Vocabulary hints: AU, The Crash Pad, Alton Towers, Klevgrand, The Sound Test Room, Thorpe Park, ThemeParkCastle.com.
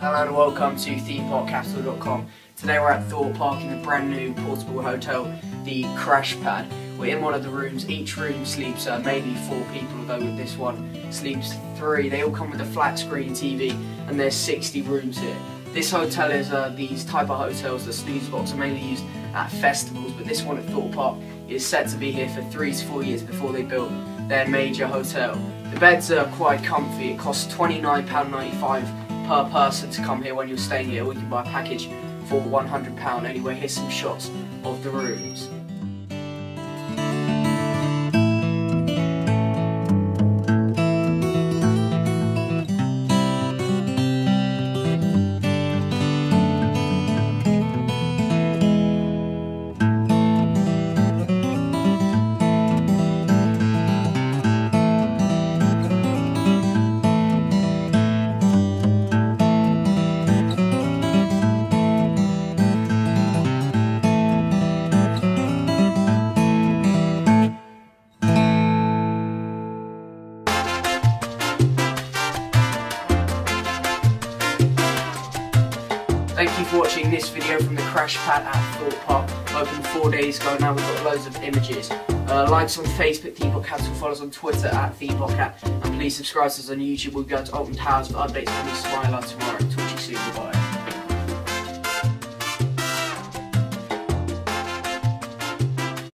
Hello and welcome to ThemeParkCastle.com. Today we're at Thorpe Park in the brand new portable hotel, The Crash Pad. We're in one of the rooms. Each room sleeps mainly four people, although with this one sleeps three. They all come with a flat screen TV and there's 60 rooms here. This hotel is these type of hotels, the snooze box, are mainly used at festivals, but this one at Thorpe Park is set to be here for 3 to 4 years before they build their major hotel. The beds are quite comfy. It costs £29.95 per person to come here when you're staying here, or you can buy a package for £100. Anyway, here's some shots of the rooms. Thank you for watching this video from the Crash Pad at Thorpe Park. Opened 4 days ago now, we've got loads of images. Likes on Facebook, ThemePark Castle, follows on Twitter at ThemeParkCat, and please subscribe to us on YouTube. We'll go to Alton Towers for updates from the Smiler tomorrow. Talk to you soon, goodbye.